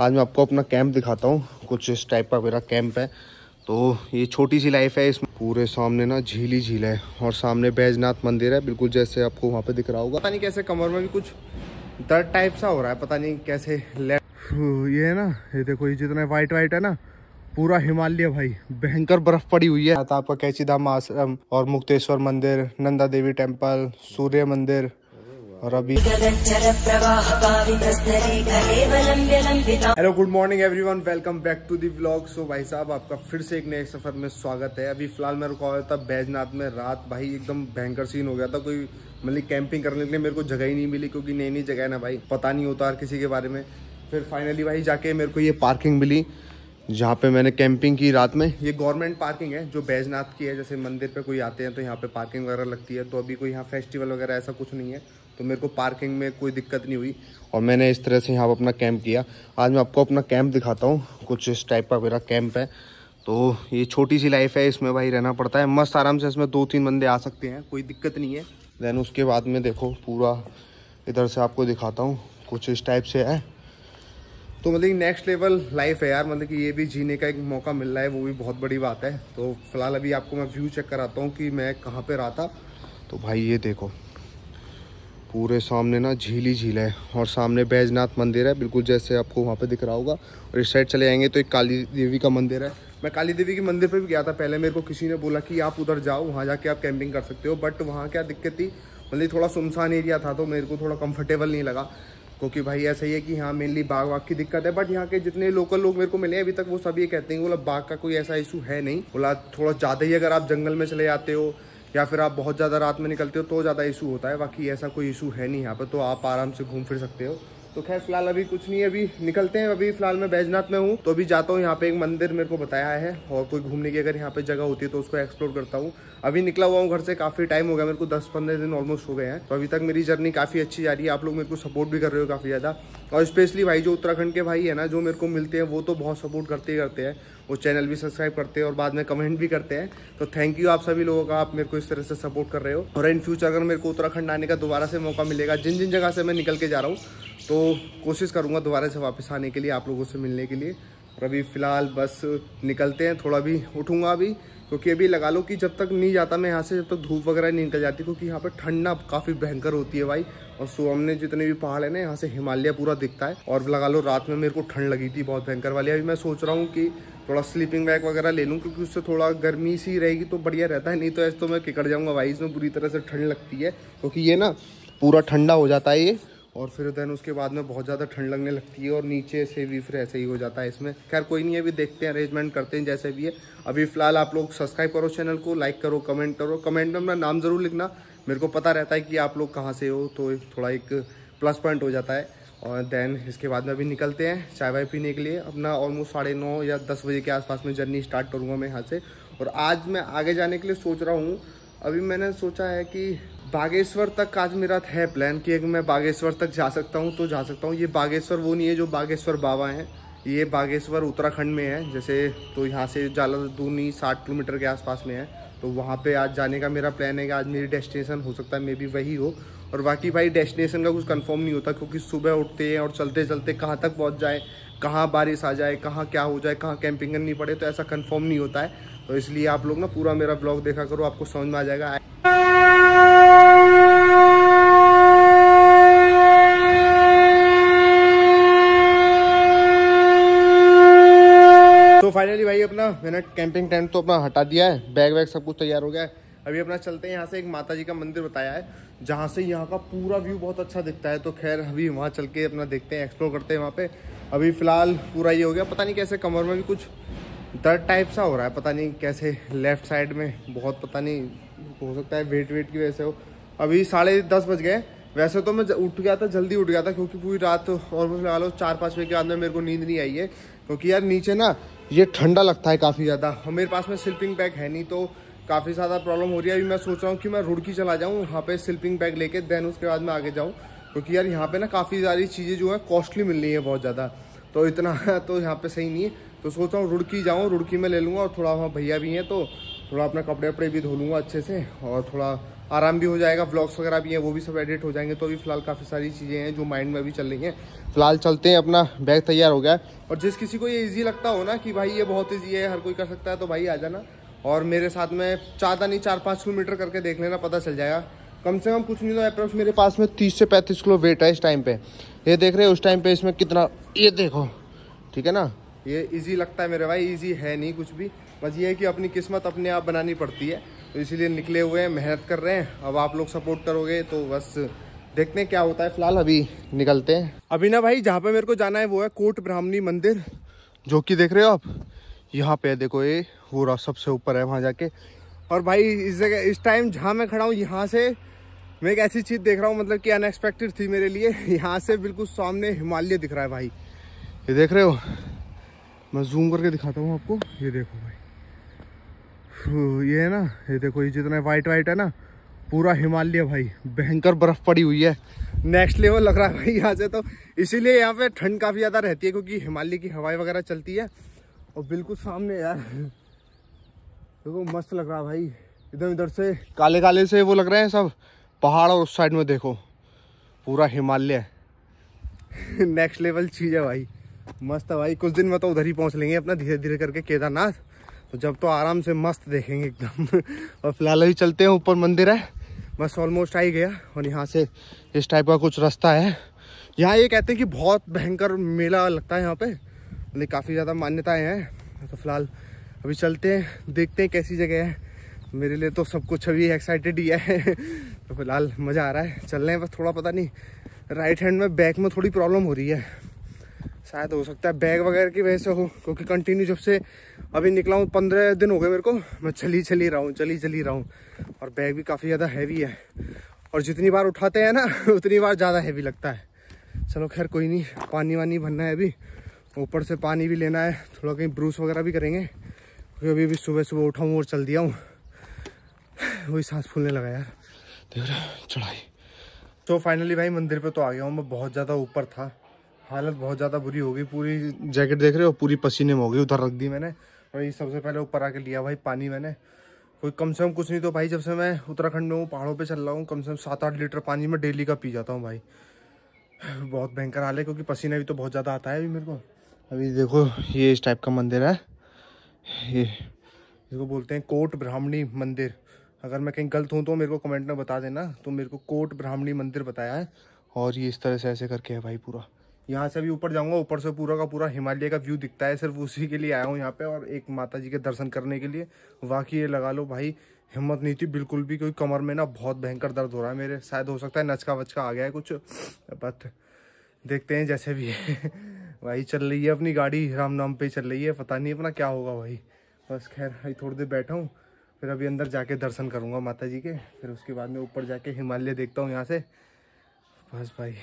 आज मैं आपको अपना कैंप दिखाता हूँ। कुछ इस टाइप का मेरा कैंप है। तो ये छोटी सी लाइफ है। इसमें पूरे सामने ना झील ही झील है और सामने बैजनाथ मंदिर है, बिल्कुल जैसे आपको वहाँ पे दिख रहा होगा। पता नहीं कैसे कमर में भी कुछ दर्द टाइप सा हो रहा है, पता नहीं कैसे। ये है ना, ये देखो, ये जितना वाइट वाइट है ना, पूरा हिमालय भाई। भयंकर बर्फ पड़ी हुई है। आपका कांची धाम आश्रम और मुक्तेश्वर मंदिर, नंदा देवी टेम्पल, सूर्य मंदिर और अभी। Hello, good morning everyone, welcome back to the vlog. So भाई साहब, आपका फिर से एक नए सफर में स्वागत है। अभी फिलहाल मैं रुका हुआ था बैजनाथ में। रात भाई एकदम भयंकर सीन हो गया था। कोई मतलब कैंपिंग करने के लिए मेरे को जगह ही नहीं मिली, क्योंकि नई नई जगह है ना भाई, पता नहीं होता किसी के बारे में। फिर फाइनली भाई जाके मेरे को ये पार्किंग मिली जहाँ पे मैंने कैंपिंग की रात में। ये गवर्नमेंट पार्किंग है जो बैजनाथ की है। जैसे मंदिर पे कोई आते हैं तो यहाँ पे पार्किंग वगैरह लगती है। तो अभी कोई यहाँ फेस्टिवल वगैरह ऐसा कुछ नहीं है, तो मेरे को पार्किंग में कोई दिक्कत नहीं हुई और मैंने इस तरह से यहाँ पर अपना कैंप किया। आज मैं आपको अपना कैंप दिखाता हूँ। कुछ इस टाइप का मेरा कैंप है। तो ये छोटी सी लाइफ है, इसमें भाई रहना पड़ता है। मस्त आराम से इसमें 2-3 बंदे आ सकते हैं, कोई दिक्कत नहीं है। देन उसके बाद में देखो, पूरा इधर से आपको दिखाता हूँ, कुछ इस टाइप से है। तो मतलब नेक्स्ट लेवल लाइफ है यार, मतलब कि ये भी जीने का एक मौका मिल रहा है, वो भी बहुत बड़ी बात है। तो फिलहाल अभी आपको मैं व्यू चेक कराता हूँ कि मैं कहाँ पे रहा था। तो भाई ये देखो, पूरे सामने ना झील ही झील है और सामने बैजनाथ मंदिर है, बिल्कुल जैसे आपको वहाँ पे दिख रहा होगा। और इस साइड चले जाएंगे तो एक काली देवी का मंदिर है। मैं काली देवी के मंदिर पर भी गया था पहले। मेरे को किसी ने बोला कि आप उधर जाओ, वहाँ जाके आप कैंपिंग कर सकते हो। बट वहाँ क्या दिक्कत थी, मतलब थोड़ा सुनसान एरिया था, तो मेरे को थोड़ा कंफर्टेबल नहीं लगा। क्योंकि भाई ऐसा ही है कि यहाँ मेनली बाघ वाघ की दिक्कत है। बट यहाँ के जितने लोकल लोग मेरे को मिले अभी तक, वो सभी कहते हैं बोला बाघ का कोई ऐसा इशू है नहीं। बोला थोड़ा ज़्यादा ही अगर आप जंगल में चले जाते हो या फिर आप बहुत ज़्यादा रात में निकलते हो तो ज़्यादा इशू होता है। बाकी ऐसा कोई इशू है नहीं यहाँ पर, तो आप आराम से घूम फिर सकते हो। तो खैर फिलहाल अभी कुछ नहीं है, अभी निकलते हैं। अभी फिलहाल मैं बैजनाथ में हूँ, तो अभी जाता हूँ यहाँ पे एक मंदिर मेरे को बताया है, और कोई घूमने की अगर यहाँ पे जगह होती है तो उसको एक्सप्लोर करता हूँ। अभी निकला हुआ हूँ घर से, काफ़ी टाइम हो गया मेरे को, 10-15 दिन ऑलमोस्ट हो गए हैं। तो अभी तक मेरी जर्नी काफ़ी अच्छी जा रही है। आप लोग मेरे को सपोर्ट भी कर रहे हो काफ़ी ज़्यादा, और स्पेशली भाई जो उत्तराखंड के भाई है ना, जो मेरे को मिलते हैं, वो तो बहुत सपोर्ट करते ही करते हैं। वो चैनल भी सब्सक्राइब करते हैं और बाद में कमेंट भी करते हैं। तो थैंक यू आप सभी लोगों का, आप मेरे को इस तरह से सपोर्ट कर रहे हो। और इन फ्यूचर अगर मेरे को उत्तराखंड आने का दोबारा से मौका मिलेगा, जिन जिन जगह से मैं निकल के जा रहा हूँ, तो कोशिश करूँगा दोबारा से वापस आने के लिए, आप लोगों से मिलने के लिए। और अभी फ़िलहाल बस निकलते हैं। थोड़ा भी उठूँगा अभी, क्योंकि अभी लगा लो कि जब तक नहीं जाता मैं यहाँ से, जब तक धूप वगैरह नहीं निकल जाती, क्योंकि यहाँ पर ठंड ना काफ़ी भयंकर होती है भाई। और सामने जितने भी पहाड़ है ना, यहाँ से हिमालय पूरा दिखता है। और लगा लो रात में मेरे को ठंड लगी थी बहुत भयंकर वाली। अभी मैं सोच रहा हूँ कि थोड़ा स्लीपिंग बैग वगैरह ले लूँ, क्योंकि उससे थोड़ा गर्मी सी रहेगी तो बढ़िया रहता है। नहीं तो ऐसे तो मैं किकड़ जाऊँगा भाई, इसमें बुरी तरह से ठंड लगती है, क्योंकि ये ना पूरा ठंडा हो जाता है ये। और फिर देन उसके बाद में बहुत ज़्यादा ठंड लगने लगती है और नीचे से भी फिर ऐसे ही हो जाता है इसमें। खैर कोई नहीं है, अभी देखते हैं, अरेंजमेंट करते हैं जैसे भी है। अभी फ़िलहाल आप लोग सब्सक्राइब करो चैनल को, लाइक करो, कमेंट करो। कमेंट में अपना नाम ज़रूर लिखना, मेरे को पता रहता है कि आप लोग कहाँ से हो, तो थोड़ा एक प्लस पॉइंट हो जाता है। और देन इसके बाद में अभी निकलते हैं चाय वाय पीने के लिए। अपना ऑलमोस्ट 9:30 या 10 बजे के आसपास में जर्नी स्टार्ट करूँगा मैं यहाँ से। और आज मैं आगे जाने के लिए सोच रहा हूँ, अभी मैंने सोचा है कि बागेश्वर तक आज मेरा है प्लान कि अगर मैं बागेश्वर तक जा सकता हूँ तो जा सकता हूँ। ये बागेश्वर वो नहीं है जो बागेश्वर बाबा हैं, ये बागेश्वर उत्तराखंड में है जैसे, तो यहाँ से ज़्यादा दूर नहीं, 60 किलोमीटर के आसपास में है। तो वहाँ पे आज जाने का मेरा प्लान है कि आज मेरी डेस्टिनेशन हो सकता है मे बी वही हो। और बाकी भाई डेस्टिनेशन का कुछ कंफर्म नहीं होता, क्योंकि सुबह उठते हैं और चलते चलते कहाँ तक पहुँच जाए, कहाँ बारिश आ जाए, कहाँ क्या हो जाए, कहाँ कैंपिंग करनी पड़े, तो ऐसा कंफर्म नहीं होता है। तो इसलिए आप लोग ना पूरा मेरा ब्लॉग देखा करो, आपको समझ में आ जाएगा। फाइनली भाई अपना मैंने कैंपिंग टेंट तो अपना हटा दिया है, बैग वैग सब कुछ तैयार हो गया है। अभी अपना चलते हैं, यहाँ से एक माता जी का मंदिर बताया है जहाँ से यहाँ का पूरा व्यू बहुत अच्छा दिखता है। तो खैर अभी वहाँ चल के अपना देखते हैं, एक्सप्लोर करते हैं वहाँ पे। अभी फ़िलहाल पूरा ये हो गया, पता नहीं कैसे कमर में भी कुछ दर्द टाइप सा हो रहा है, पता नहीं कैसे, लेफ़्ट साइड में बहुत, पता नहीं हो सकता है वेट की वजह से हो। अभी 10:30 बज गए। वैसे तो मैं उठ गया था, जल्दी उठ गया था, क्योंकि पूरी रात ऑलमोस्ट लगा लो 4-5 बजे के बाद में मेरे को नींद नहीं आई है, क्योंकि यार नीचे ना ये ठंडा लगता है काफ़ी ज़्यादा। मेरे पास में स्लीपिंग बैग है नहीं, तो काफ़ी ज़्यादा प्रॉब्लम हो रही है। अभी मैं सोच रहा हूँ कि मैं रुड़की चला जाऊँ, वहाँ पे स्लीपिंग बैग लेके देन उसके बाद मैं आगे जाऊँ, क्योंकि यार यहाँ पे ना काफ़ी सारी चीज़ें जो है कॉस्टली मिल रही है बहुत ज़्यादा, तो इतना तो यहाँ पे सही नहीं है। तो सोच रहा हूँ रुड़की जाऊँ, रुड़की में ले लूँगा, और थोड़ा वहाँ भैया भी हैं तो थोड़ा अपना कपड़े वपड़े भी धो लूँगा अच्छे से, और थोड़ा आराम भी हो जाएगा, व्लॉग्स वगैरह भी हैं वो भी सब एडिट हो जाएंगे। तो अभी फिलहाल काफ़ी सारी चीज़ें हैं जो माइंड में अभी चल रही हैं। फिलहाल चलते हैं, अपना बैग तैयार हो गया है। और जिस किसी को ये ईजी लगता हो ना कि भाई ये बहुत ईजी है, हर कोई कर सकता है, तो भाई आ जाना और मेरे साथ में ज़्यादा नहीं 4-5 किलोमीटर करके देख लेना, पता चल जाएगा। कम से कम कुछ नहीं तो अप्रोक्स मेरे पास में 30 से 35 किलो वेट है इस टाइम पे। ये देख रहे हो उस टाइम पे इसमें कितना, ये देखो, ठीक है ना। ये इजी लगता है मेरे भाई, इजी है नहीं कुछ भी, बस ये है कि अपनी किस्मत अपने आप बनानी पड़ती है। तो इसीलिए निकले हुए हैं, मेहनत कर रहे हैं। अब आप लोग सपोर्ट करोगे तो बस देखते हैं क्या होता है। फिलहाल अभी निकलते हैं। अभी ना भाई जहाँ पर मेरे को जाना है वो है कोट ब्राह्मणी मंदिर, जो कि देख रहे हो आप यहाँ पे, देखो ये हो रहा सबसे ऊपर है वहाँ जाके। और भाई इस जगह इस टाइम जहाँ मैं खड़ा हूँ यहाँ से मैं एक ऐसी चीज़ देख रहा हूँ मतलब कि अनएक्सपेक्टेड थी मेरे लिए। यहाँ से बिल्कुल सामने हिमालय दिख रहा है भाई, ये देख रहे हो। मैं जूम करके दिखाता हूँ आपको, ये देखो भाई, ये है ना, ये देखो, ये जितना वाइट वाइट है ना पूरा हिमालय भाई। भयंकर बर्फ़ पड़ी हुई है, नेक्स्ट लेवल लग रहा है भाई यहाँ से। तो इसीलिए यहाँ पर ठंड काफ़ी ज़्यादा रहती है क्योंकि हिमालय की हवाएँ वगैरह चलती है। और बिल्कुल सामने यार देखो, मस्त लग रहा है भाई। इधर से काले काले से वो लग रहे हैं सब पहाड़, और उस साइड में देखो पूरा हिमालय नेक्स्ट लेवल चीज़ है भाई, मस्त है भाई। कुछ दिन में तो उधर ही पहुंच लेंगे अपना, धीरे धीरे करके केदारनाथ। तो जब तो आराम से मस्त देखेंगे एकदम। और फिलहाल अभी चलते हैं, ऊपर मंदिर है, बस ऑलमोस्ट आ ही गया। और यहाँ से इस टाइप का कुछ रास्ता है। यहाँ ये कहते हैं कि बहुत भयंकर मेला लगता है यहाँ पर, मतलब काफ़ी ज़्यादा मान्यताएँ हैं। तो फिलहाल अभी चलते हैं, देखते हैं कैसी जगह है। मेरे लिए तो सब कुछ अभी एक्साइटेड ही है। तो फिलहाल मज़ा आ रहा है, चल रहे हैं बस। थोड़ा पता नहीं राइट हैंड में बैक में थोड़ी प्रॉब्लम हो रही है, शायद हो सकता है बैग वगैरह की वजह से हो, क्योंकि कंटिन्यू जब से अभी निकला हूँ 15 दिन हो गए मेरे को, मैं चली रहा हूँ और बैग भी काफ़ी ज़्यादा हैवी है। और जितनी बार उठाते हैं ना उतनी बार ज़्यादा हैवी लगता है। चलो खैर कोई नहीं, पानी वानी भरना है अभी, ऊपर से पानी भी लेना है, थोड़ा कहीं ब्रूस वगैरह भी करेंगे क्योंकि अभी भी सुबह उठा हूँ और चल दिया हूँ, वही सांस फूलने लगा यार, देख रहे चढ़ाई। तो फाइनली भाई मंदिर पे तो आ गया हूँ मैं, बहुत ज़्यादा ऊपर था, हालत बहुत ज़्यादा बुरी हो गई, पूरी जैकेट देख रहे हो पूरी पसीने में हो गई, उधर रख दी मैंने। और ये सबसे पहले ऊपर आके लिया भाई पानी मैंने, कोई कम से कम कुछ नहीं तो भाई जब से मैं उत्तराखंड में हूँ, पहाड़ों पर चल रहा हूँ, कम से कम 7-8 लीटर पानी मैं डेली का पी जाता हूँ भाई। बहुत भयंकर हाल है क्योंकि पसीना भी तो बहुत ज़्यादा आता है अभी मेरे को। अभी देखो ये इस टाइप का मंदिर है, ये इसको बोलते हैं कोट ब्राह्मणी मंदिर। अगर मैं कहीं गलत हूँ तो मेरे को कमेंट में बता देना। तो मेरे को कोट ब्राह्मणी मंदिर बताया है। और ये इस तरह से ऐसे करके है भाई पूरा। यहाँ से भी ऊपर जाऊँगा, ऊपर से पूरा का पूरा हिमालय का व्यू दिखता है, सिर्फ उसी के लिए आया हूँ यहाँ पे, और एक माता जी के दर्शन करने के लिए। वाकई ये लगा लो भाई हिम्मत नहीं थी बिल्कुल भी, क्योंकि कमर में ना बहुत भयंकर दर्द हो रहा है मेरे, शायद हो सकता है नचका वचका आ गया है कुछ, बट देखते हैं जैसे भी है भाई। चल रही है अपनी गाड़ी राम नाम पर चल रही है, पता नहीं अपना क्या होगा भाई। बस खैर भाई थोड़ी देर बैठा हूँ, फिर अभी अंदर जाके दर्शन करूंगा माता जी के, फिर उसके बाद में ऊपर जाके हिमालय देखता हूँ यहाँ से बस भाई।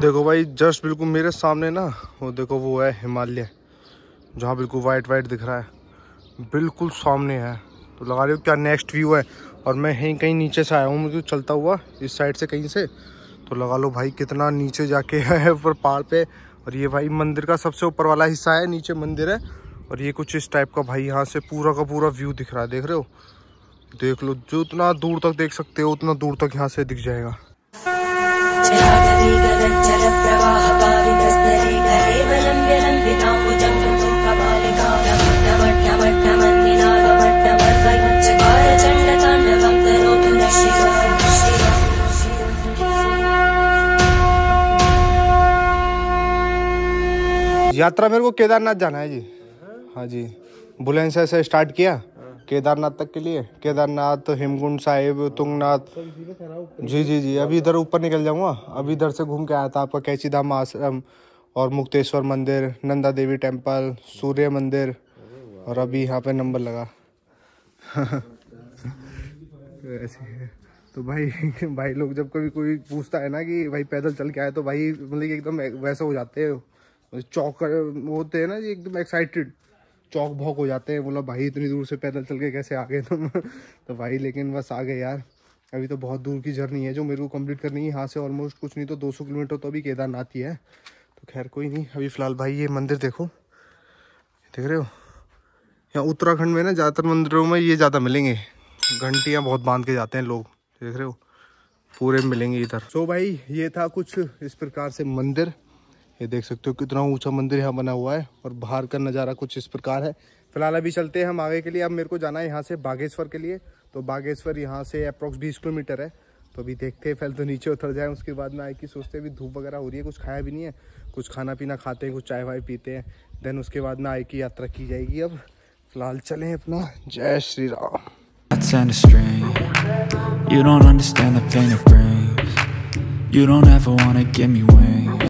देखो भाई जस्ट बिल्कुल मेरे सामने ना वो देखो वो है हिमालय, जहाँ बिल्कुल वाइट वाइट दिख रहा है, बिल्कुल सामने है। तो लगा रहे हो क्या नेक्स्ट व्यू है। और मैं यहीं कहीं नीचे से आया हूँ, मुझे चलता हुआ इस साइड से कहीं से, तो लगा लो भाई कितना नीचे जाके है ऊपर पहाड़ पे। और ये भाई मंदिर का सबसे ऊपर वाला हिस्सा है, नीचे मंदिर है। और ये कुछ इस टाइप का भाई, यहाँ से पूरा का पूरा व्यू दिख रहा है, देख रहे हो, देख लो जो उतना दूर तक देख सकते हो उतना दूर तक यहाँ से दिख जाएगा। यात्रा मेरे को केदारनाथ जाना है जी, हाँ जी। बुलंदशहर से स्टार्ट किया केदारनाथ तक के लिए, केदारनाथ, हेमकुंड साहिब, तुंगनाथ, जी जी जी। अभी इधर ऊपर निकल जाऊंगा, अभी इधर से घूम के आया था आपका कैंची धाम आश्रम और मुक्तेश्वर मंदिर, नंदा देवी टेम्पल, सूर्य मंदिर, और अभी यहाँ पे नंबर लगा ऐसे है। तो भाई लोग जब कभी कोई पूछता है ना कि भाई पैदल चल के आए, तो भाई मतलब एकदम वैसे हो जाते हैं, चौक होते हैं ना जी, एकदम एक्साइटेड, चौक भौक हो जाते हैं, बोला भाई इतनी दूर से पैदल चल के कैसे आ गए तुम। तो भाई लेकिन बस आ गए यार। अभी तो बहुत दूर की जर्नी है जो मेरे को कंप्लीट करनी है, यहाँ से ऑलमोस्ट कुछ नहीं तो 200 किलोमीटर तो अभी केदारनाथ ही है। तो खैर कोई नहीं, अभी फ़िलहाल भाई ये मंदिर देखो, देख रहे हो। यहाँ उत्तराखंड में ना ज़्यादातर मंदिरों में ये ज़्यादा मिलेंगे, घंटियाँ बहुत बांध के जाते हैं लोग, देख रहे हो पूरे मिलेंगे इधर। सो भाई ये था कुछ इस प्रकार से मंदिर, ये देख सकते हो कितना ऊंचा मंदिर यहाँ बना हुआ है और बाहर का नज़ारा कुछ इस प्रकार है। फिलहाल अभी चलते हैं हम आगे के लिए। अब मेरे को जाना है यहाँ से बागेश्वर के लिए, तो बागेश्वर यहाँ से अप्रॉक्स 20 किलोमीटर है। तो अभी देखते हैं, पहले तो नीचे उतर जाए, उसके बाद में आए कि सोचते हैं अभी धूप वगैरह हो रही है, कुछ खाया भी नहीं है, कुछ खाना पीना खाते हैं, कुछ चाय वाय पीते हैं, देन उसके बाद में आए कि यात्रा की जाएगी। अब फिलहाल चलें अपना। जय Shri Ram. You don't understand the pain it brings. You don't ever wanna give me wings.